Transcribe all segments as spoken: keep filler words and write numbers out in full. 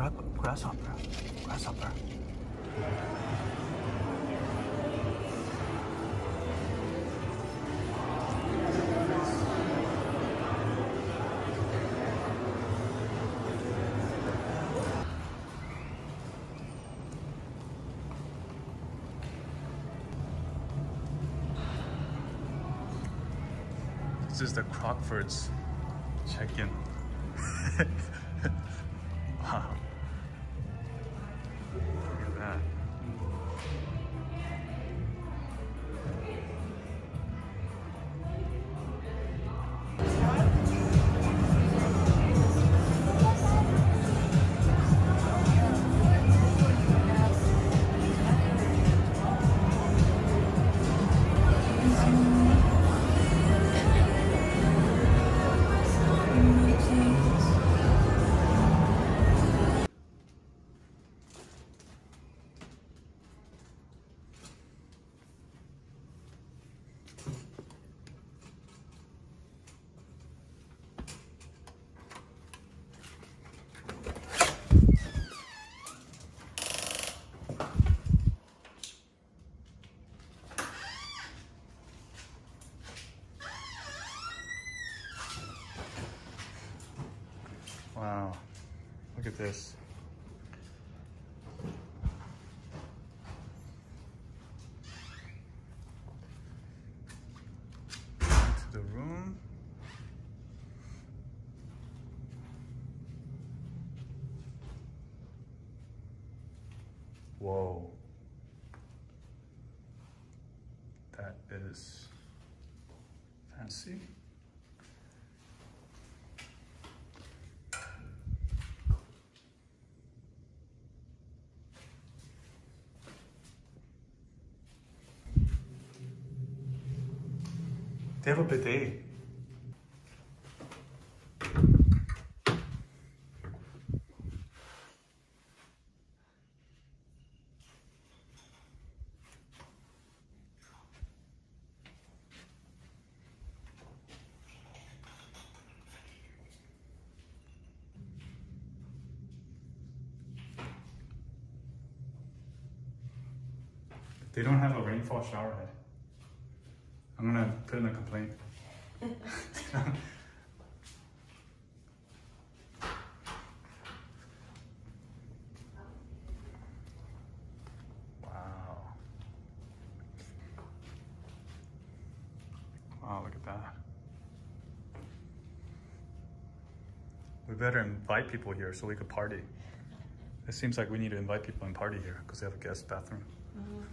grab a grasshopper, grasshopper. This is the Crockfords check-in. Wow. Look at that. Wow, look at this. Into the room. Whoa. That is fancy. They have a bidet. They don't have a rainfall shower head. I'm gonna put in a complaint. Wow. Wow, look at that. We better invite people here so we could party. It seems like we need to invite people and party here because they have a guest bathroom. Mm-hmm.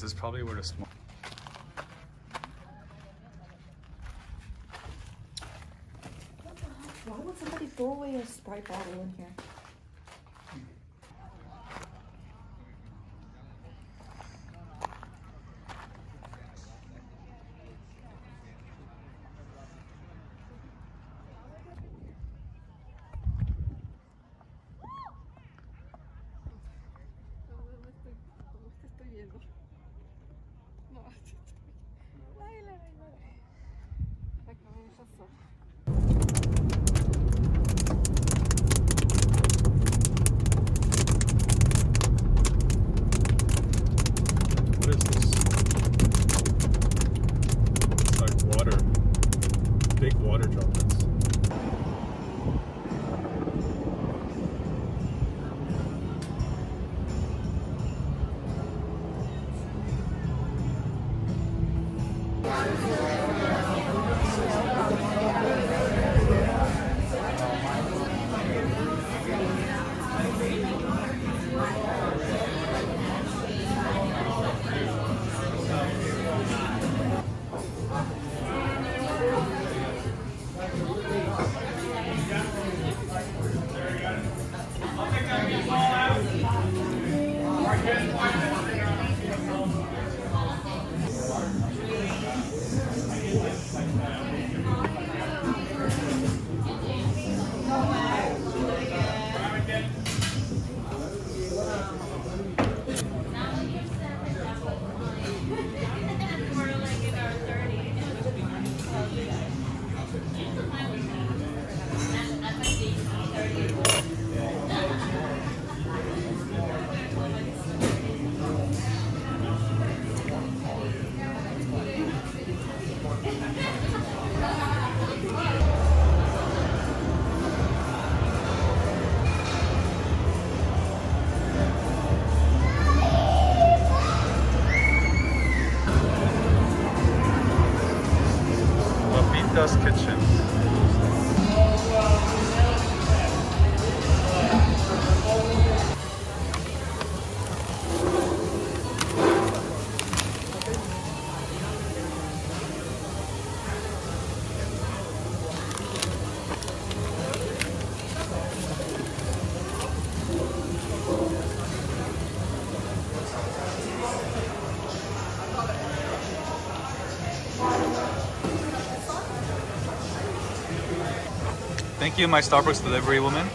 This is probably where the smoke. Why would somebody throw away a Sprite bottle in here? Thank you. Dust Kitchen. Thank you, my Starbucks delivery woman.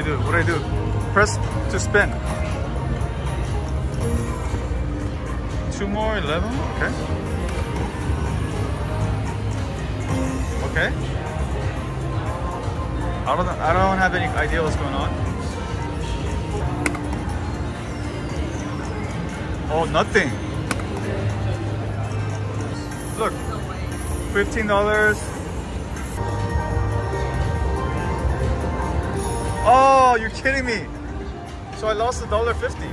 What do I do? What do I do? Press to spin. Two more, eleven? Okay. Okay. I don't I don't have any idea what's going on. Oh, nothing. Look. fifteen dollars. Oh, you're kidding me. So I lost a dollar fifty.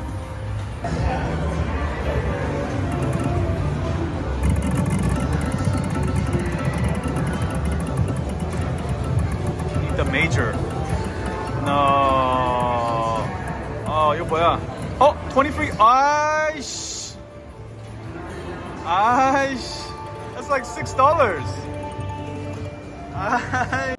Need the major. No. Oh, 이거 뭐야? Oh, twenty-three. Aish. Aish. That's like six dollars. Aish.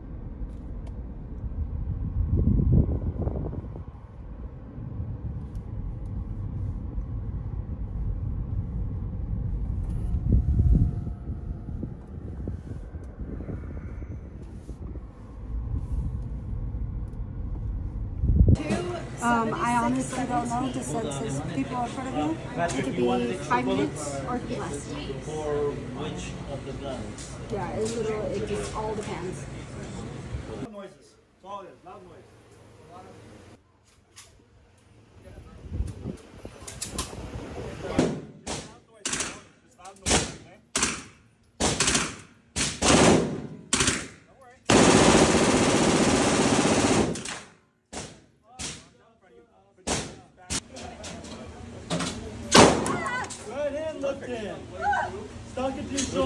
Um, I honestly don't know the census. People in front of me, it could be five minutes or less. For which of the brands? Yeah, it literally, it just all depends. Loud noises. Loud noise.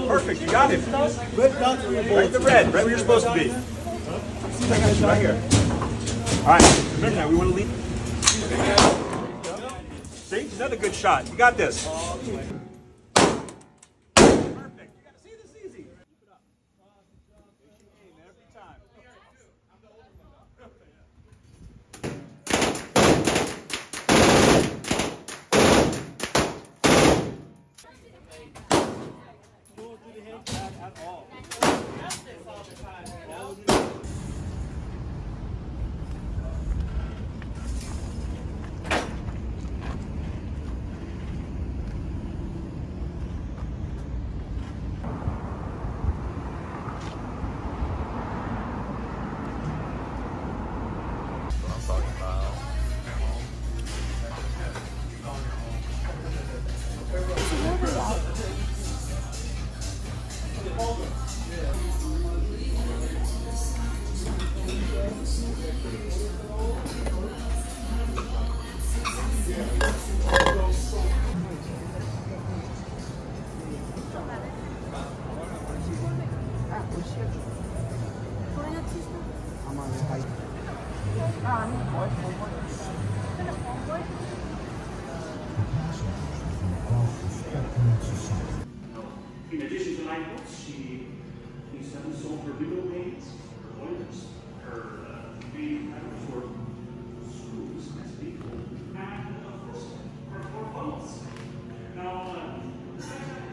Perfect, you got it. Red dot for your bowl. Right, the red, right where you're supposed to be. I got you right here. All right, remember that, we want to lead. See, another good shot. You got this. Perfect. You got to see this easy. Keep it up. at all. That's this all the time. All in addition to light books, she these seven sold her window panes, her ointments, her uh, main pattern for screws, as people, and of course, her four funnels. Now, uh,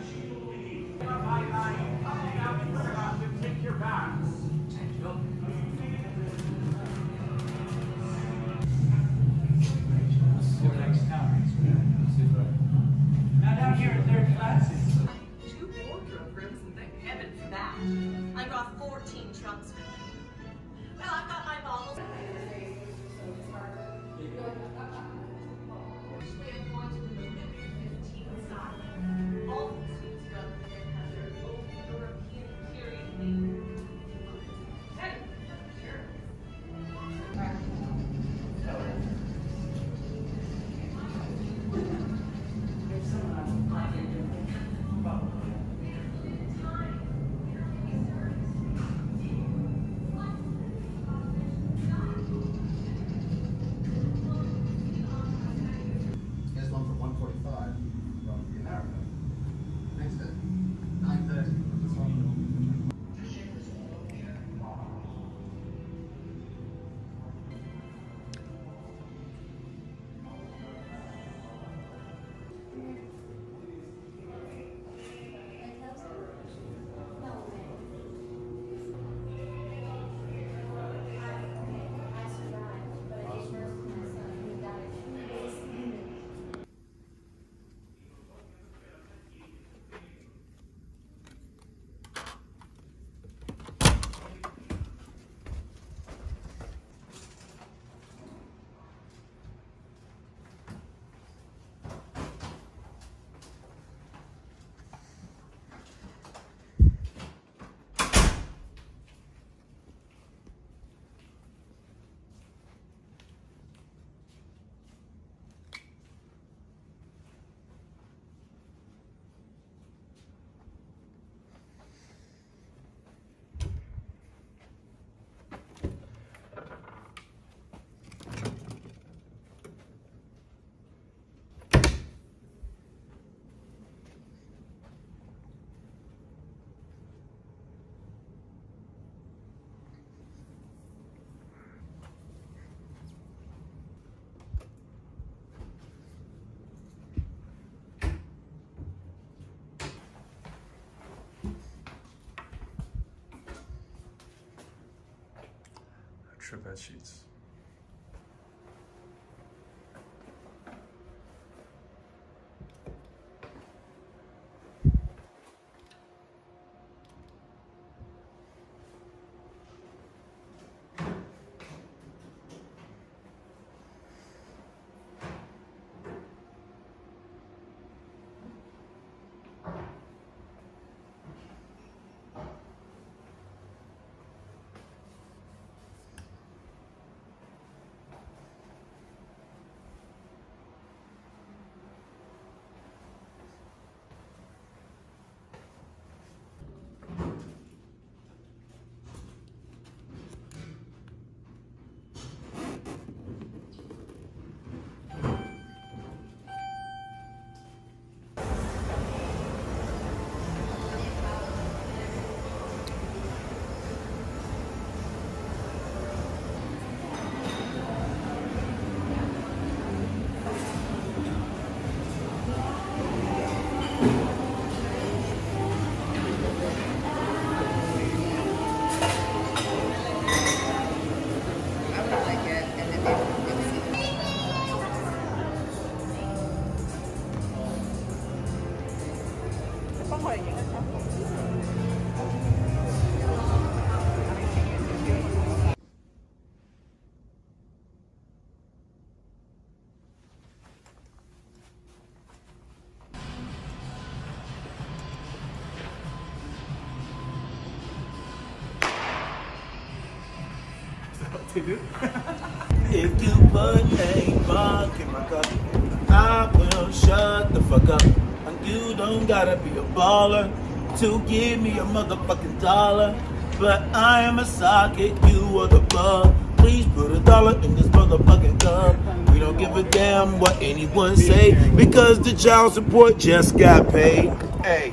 she will be bye bye, coming out and we're about to take your bags. And you'll see you next time. Now down here in third class. I brought fourteen trunks with me. Well, I've got my bottles. Actually, I'm going to the November fifteenth side. All the students from the Fed have their own European period name. Hey, sure. There's someone I can do. Probably. Extra bed sheets. If you put a bug in my cup, I will shut the fuck up. And you don't gotta be a baller to give me a motherfucking dollar. But I am a socket, you are the bug. Please put a dollar in this motherfucking cup. We don't give a damn what anyone say, because the child support just got paid. Hey.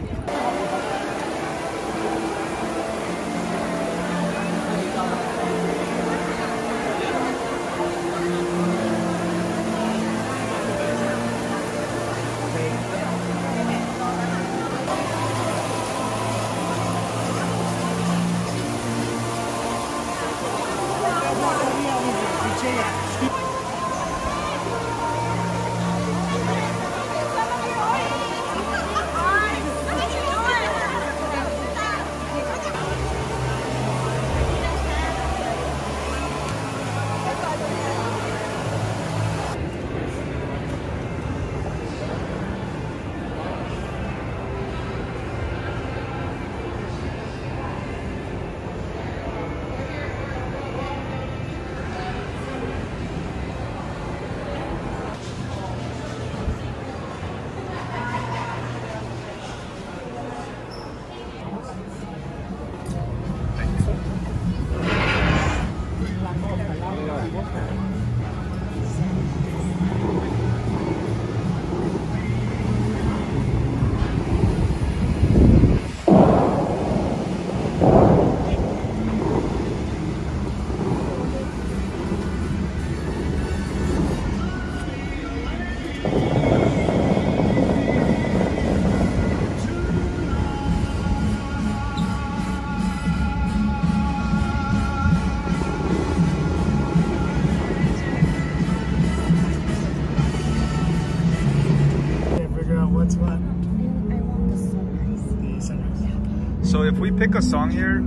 If we pick a song here,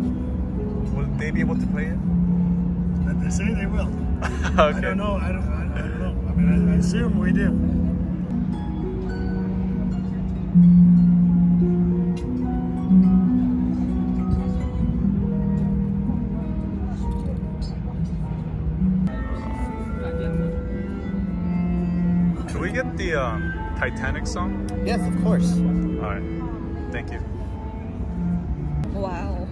will they be able to play it? But they say they will. Okay. I don't know. I don't, I don't, I don't know. I mean, I, I assume we do. Should we get the um, Titanic song? Yes, of course. All right. Thank you. Wow.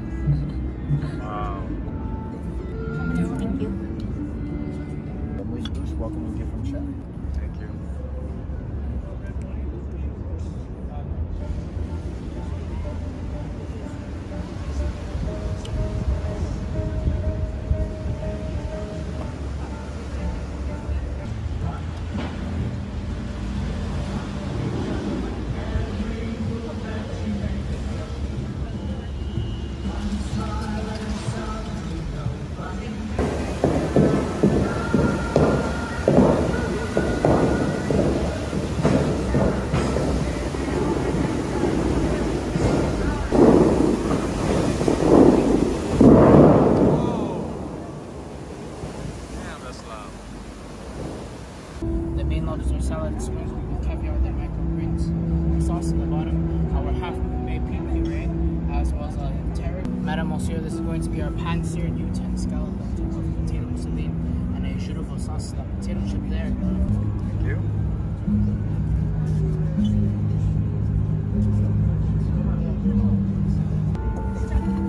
Wow. Thank you. Welcome a gift from Chad. Thank you.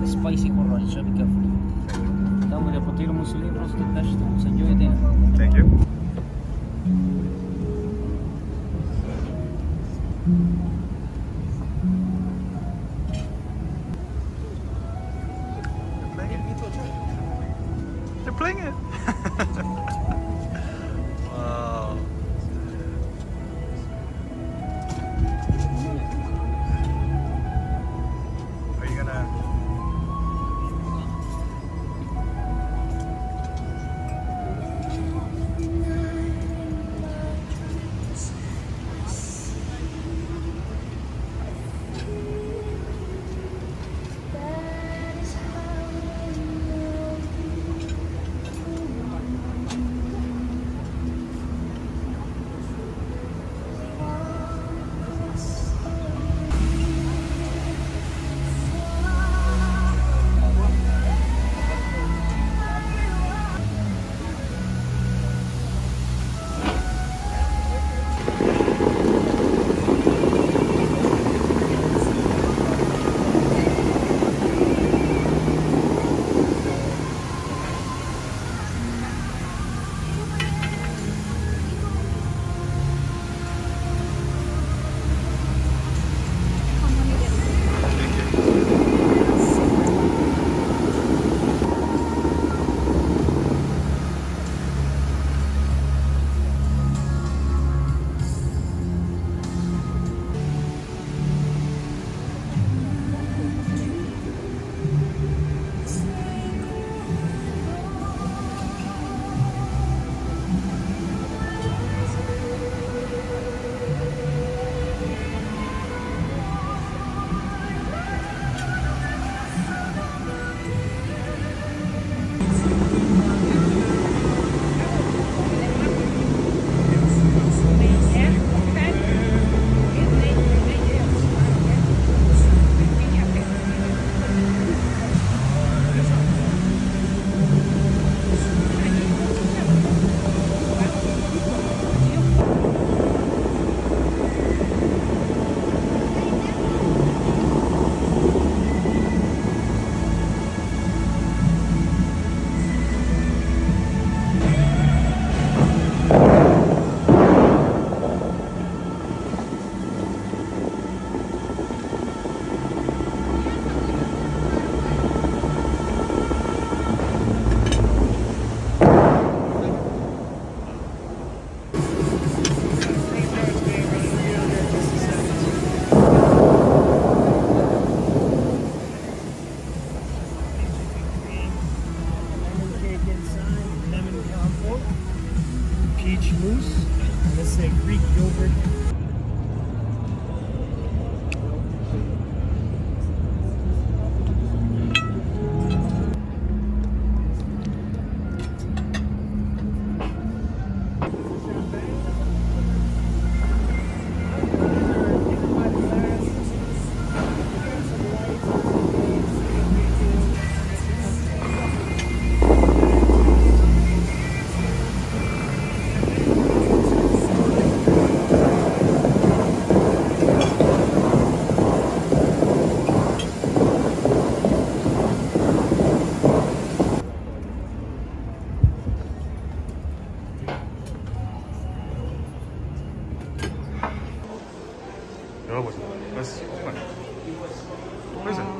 Spicy corn, should be careful. Thank you. They're playing it. Wow. Are you gonna?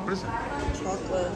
What is it? Chocolate.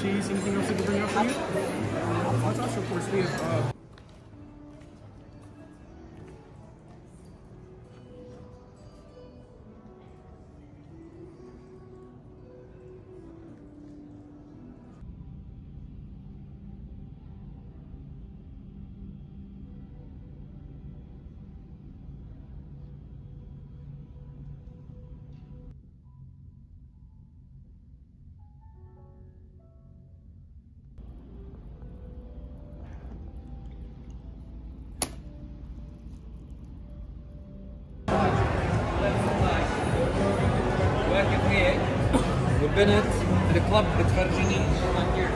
Cheese, anything else you can bring up for you? I thought of course we have uh Bennett to the club with Virginie on here.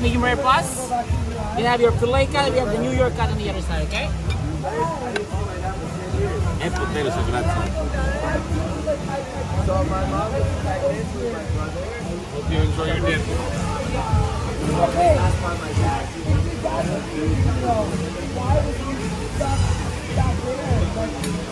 Medium rare plus. You have your filet cut, we have the New York cut on the other side, okay? And potatoes on that side. So my mom is like this with my brother. Hope you enjoy your dip. Okay, that's why my dad. Why was he stuck that there?